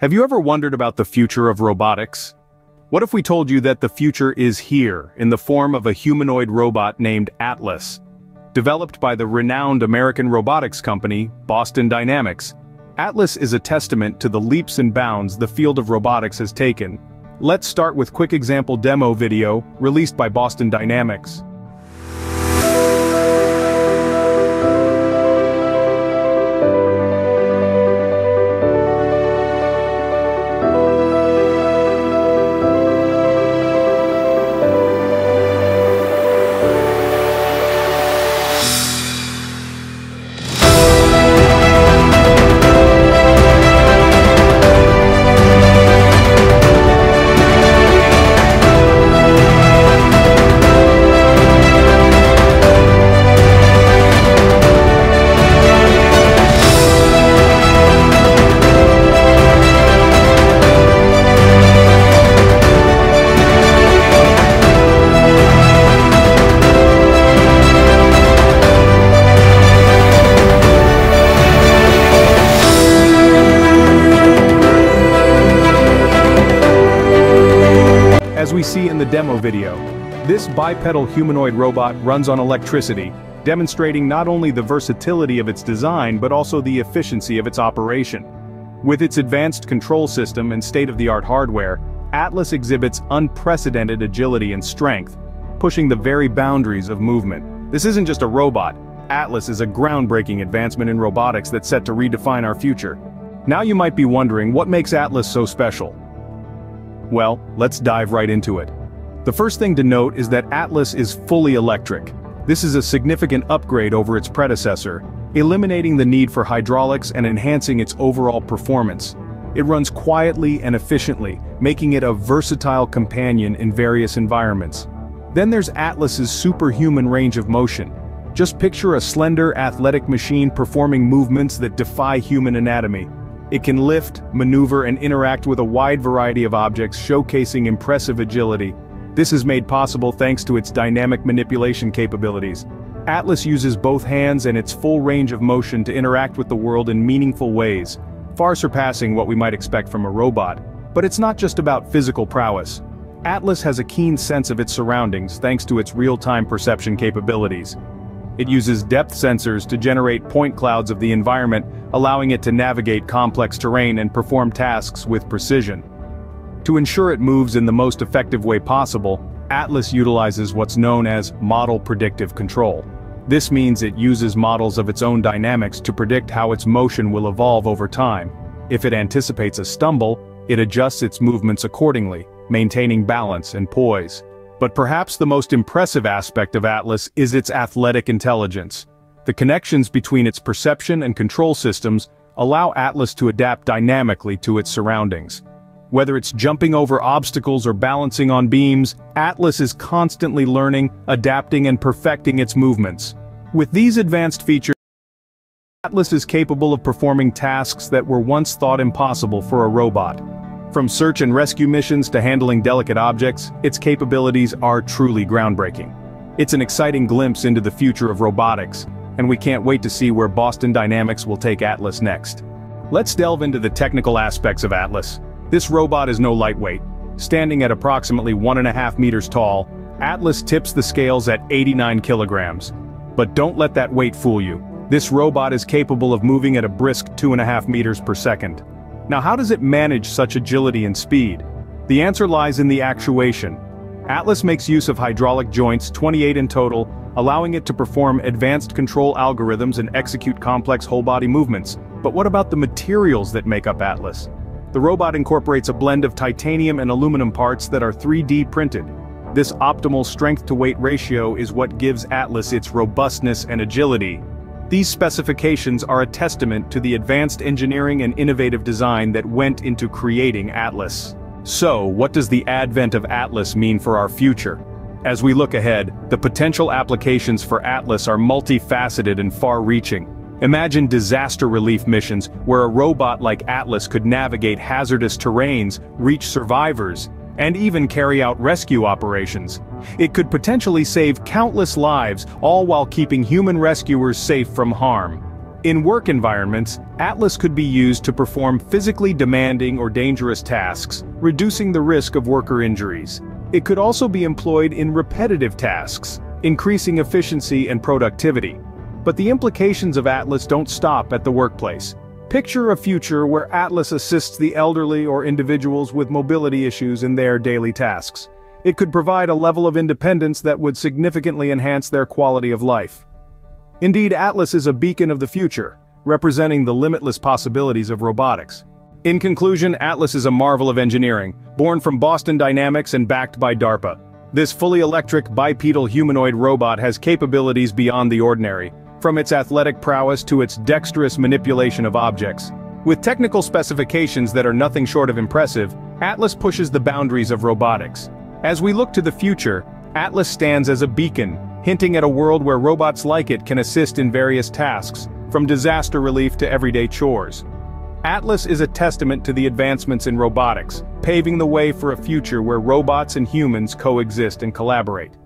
Have you ever wondered about the future of robotics? What if we told you that the future is here, in the form of a humanoid robot named Atlas? Developed by the renowned American robotics company, Boston Dynamics, Atlas is a testament to the leaps and bounds the field of robotics has taken. Let's start with a quick example demo video, released by Boston Dynamics. As we see in the demo video, this bipedal humanoid robot runs on electricity, demonstrating not only the versatility of its design but also the efficiency of its operation. With its advanced control system and state-of-the-art hardware, Atlas exhibits unprecedented agility and strength, pushing the very boundaries of movement. This isn't just a robot. Atlas is a groundbreaking advancement in robotics that's set to redefine our future. Now you might be wondering what makes Atlas so special. Well, let's dive right into it. The first thing to note is that Atlas is fully electric. This is a significant upgrade over its predecessor, eliminating the need for hydraulics and enhancing its overall performance. It runs quietly and efficiently, making it a versatile companion in various environments. Then there's Atlas's superhuman range of motion. Just picture a slender, athletic machine performing movements that defy human anatomy. It can lift, maneuver, and interact with a wide variety of objects, showcasing impressive agility. This is made possible thanks to its dynamic manipulation capabilities. Atlas uses both hands and its full range of motion to interact with the world in meaningful ways, far surpassing what we might expect from a robot. But it's not just about physical prowess. Atlas has a keen sense of its surroundings thanks to its real-time perception capabilities. It uses depth sensors to generate point clouds of the environment, allowing it to navigate complex terrain and perform tasks with precision. To ensure it moves in the most effective way possible, Atlas utilizes what's known as model predictive control. This means it uses models of its own dynamics to predict how its motion will evolve over time. If it anticipates a stumble, it adjusts its movements accordingly, maintaining balance and poise. But perhaps the most impressive aspect of Atlas is its athletic intelligence. The connections between its perception and control systems allow Atlas to adapt dynamically to its surroundings. Whether it's jumping over obstacles or balancing on beams, Atlas is constantly learning, adapting, and perfecting its movements. With these advanced features, Atlas is capable of performing tasks that were once thought impossible for a robot. From search and rescue missions to handling delicate objects, its capabilities are truly groundbreaking. It's an exciting glimpse into the future of robotics, and we can't wait to see where Boston Dynamics will take Atlas next. Let's delve into the technical aspects of Atlas. This robot is no lightweight. Standing at approximately 1.5 meters tall, Atlas tips the scales at 89 kilograms. But don't let that weight fool you. This robot is capable of moving at a brisk 2.5 meters per second. Now, how does it manage such agility and speed? The answer lies in the actuation. Atlas makes use of hydraulic joints, 28 in total, allowing it to perform advanced control algorithms and execute complex whole-body movements. But what about the materials that make up Atlas? The robot incorporates a blend of titanium and aluminum parts that are 3D printed. This optimal strength-to-weight ratio is what gives Atlas its robustness and agility. These specifications are a testament to the advanced engineering and innovative design that went into creating Atlas. So, what does the advent of Atlas mean for our future? As we look ahead, the potential applications for Atlas are multifaceted and far-reaching. Imagine disaster relief missions where a robot like Atlas could navigate hazardous terrains, reach survivors, and even carry out rescue operations. It could potentially save countless lives, all while keeping human rescuers safe from harm. In work environments, Atlas could be used to perform physically demanding or dangerous tasks, reducing the risk of worker injuries. It could also be employed in repetitive tasks, increasing efficiency and productivity. But the implications of Atlas don't stop at the workplace. Picture a future where Atlas assists the elderly or individuals with mobility issues in their daily tasks. It could provide a level of independence that would significantly enhance their quality of life. Indeed, Atlas is a beacon of the future, representing the limitless possibilities of robotics. In conclusion, Atlas is a marvel of engineering, born from Boston Dynamics and backed by DARPA. This fully electric bipedal humanoid robot has capabilities beyond the ordinary, from its athletic prowess to its dexterous manipulation of objects. With technical specifications that are nothing short of impressive, Atlas pushes the boundaries of robotics. As we look to the future, Atlas stands as a beacon, hinting at a world where robots like it can assist in various tasks, from disaster relief to everyday chores. Atlas is a testament to the advancements in robotics, paving the way for a future where robots and humans coexist and collaborate.